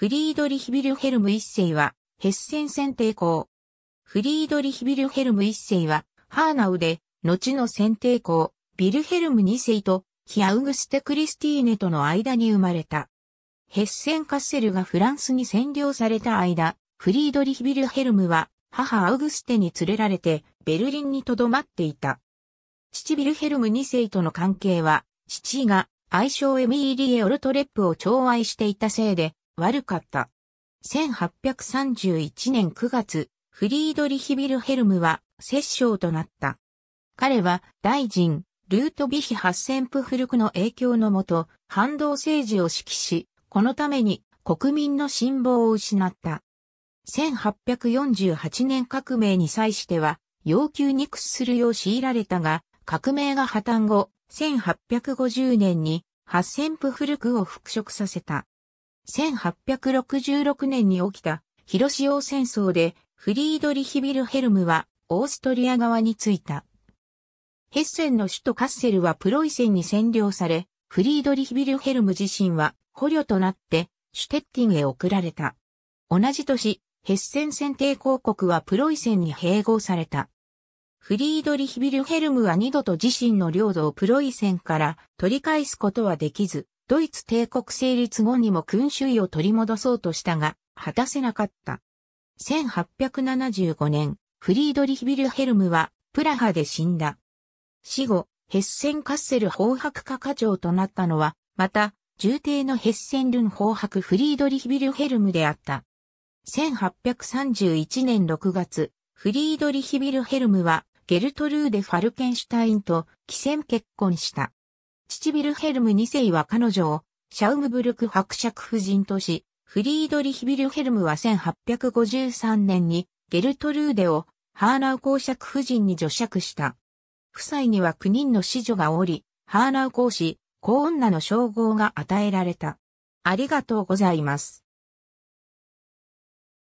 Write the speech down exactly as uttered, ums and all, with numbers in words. フリードリヒ・ヴィルヘルム一世は、ヘッセン選帝公。フリードリヒ・ヴィルヘルム一世は、ハーナウで、後の選帝公、ヴィルヘルム二世と、非アウグステ・クリスティーネとの間に生まれた。ヘッセン・カッセルがフランスに占領された間、フリードリヒ・ヴィルヘルムは、母アウグステに連れられて、ベルリンに留まっていた。父ヴィルヘルム二世との関係は、父が、愛称エミーリエ・オルトレップを寵愛していたせいで、悪かった。せんはっぴゃくさんじゅういちねんくがつ、フリードリヒ・ヴィルヘルムは摂政となった。彼は大臣、ルートヴィヒ・ハッセンプフルクの影響のもと、反動政治を指揮し、このために国民の信望を失った。せんはっぴゃくよんじゅうはちねんかくめいに際しては、要求に屈するよう強いられたが、革命が破綻後、せんはっぴゃくごじゅうねんにハッセンプフルクを復職させた。せんはっぴゃくろくじゅうろくねんに起きた広塩戦争でフリードリヒ・ヴィルヘルムはオーストリア側についた。ヘッセンの首都カッセルはプロイセンに占領され、フリードリヒ・ヴィルヘルム自身は捕虜となってシュテッティンへ送られた。同じ年、ヘッセン選帝公国はプロイセンに併合された。フリードリヒ・ヴィルヘルムは二度と自身の領土をプロイセンから取り返すことはできず、ドイツ帝国成立後にも君主位を取り戻そうとしたが、果たせなかった。せんはっぴゃくななじゅうごねん、フリードリヒ・ヴィルヘルムはプラハで死んだ。死後、ヘッセン・カッセル法伯課課長となったのは、また、従弟のヘッセン・ルン法伯フリードリヒ・ヴィルヘルムであった。せんはっぴゃくさんじゅういちねんろくがつ、フリードリヒ・ヴィルヘルムは、ゲルトルーデ・ファルケンシュタインと貴船結婚した。父ヴィルヘルムに世は彼女をシャウムブルク伯爵夫人とし、フリードリヒ・ヴィルヘルムはせんはっぴゃくごじゅうさんねんにゲルトルーデをハーナウ公爵夫人に女爵した。夫妻にはきゅうにんの子女がおり、ハーナウ公子、公女の称号が与えられた。ありがとうございます。